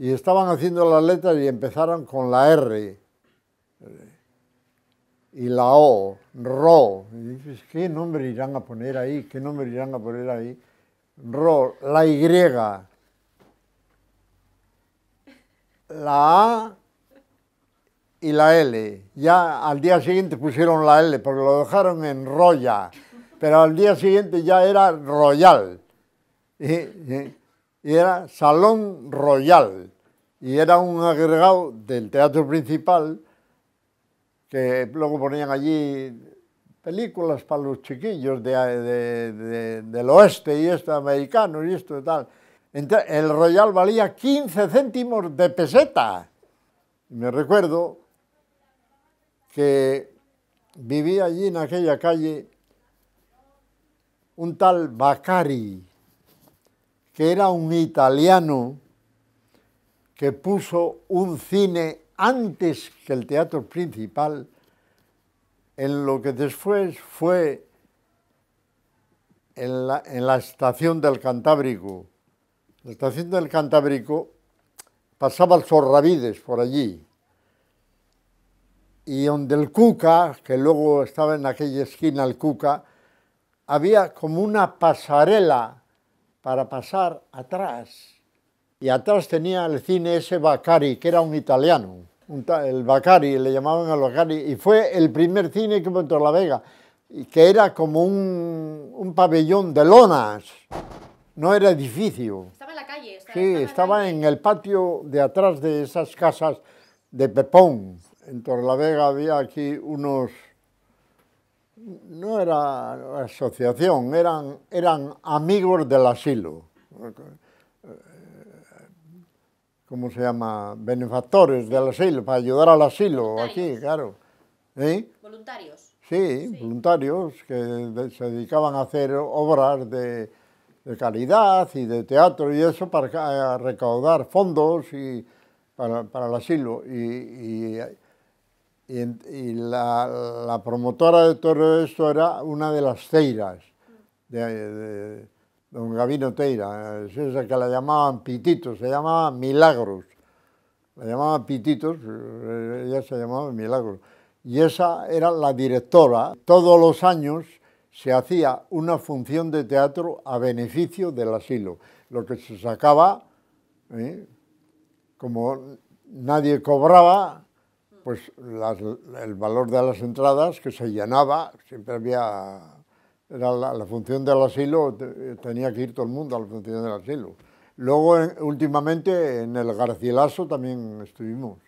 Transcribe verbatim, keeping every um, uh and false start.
y estaban haciendo las letras y empezaron con la R y la O, Ro. Y dices, ¿qué nombre irán a poner ahí? ¿Qué nombre irán a poner ahí? Ro, la Y, la A y la L. Ya al día siguiente pusieron la L, porque lo dejaron en Roya, pero al día siguiente ya era Royal. Y, y, y era Salón Royal, y era un agregado del teatro principal, que luego ponían allí películas para los chiquillos de, de, de, del oeste y esto, americanos y esto y tal. Entonces, el Royal valía quince céntimos de peseta. Me recuerdo que vivía allí en aquella calle un tal Bacari, que era un italiano que puso un cine antes que el teatro principal, en lo que después fue en la, en la estación del Cantábrico. La estación del Cantábrico pasaba el Sorravides por allí, y donde el Cuca, que luego estaba en aquella esquina el Cuca, había como una pasarela para pasar atrás, y atrás tenía el cine ese Bacari, que era un italiano, un el Bacari, le llamaban al Bacari, y fue el primer cine que fue en Torrelavega, que era como un, un pabellón de lonas, no era edificio. Estaba en la calle. Estaba, sí, estaba, estaba la calle. En el patio de atrás de esas casas de Pepón. En Torrelavega había aquí unos... No era asociación, eran, eran amigos del asilo. ¿Cómo se llama? Benefactores del asilo, para ayudar al asilo. Voluntarios. Aquí, claro. ¿Eh? Voluntarios. Sí, sí, voluntarios que se dedicaban a hacer obras de, de caridad y de teatro y eso para recaudar fondos y para, para el asilo. Y, y, Y, y la, la promotora de todo esto era una de las Teiras, de, de don Gabino Teira, es esa que la llamaban Pitito, se llamaba Milagros, la llamaban Pititos, ella se llamaba Milagros, y esa era la directora. Todos los años se hacía una función de teatro a beneficio del asilo, lo que se sacaba, ¿eh? Como nadie cobraba, pues las, el valor de las entradas que se llenaba, siempre había, era la, la función del asilo, te, tenía que ir todo el mundo a la función del asilo. Luego, en, últimamente, en el Garcilaso también estuvimos.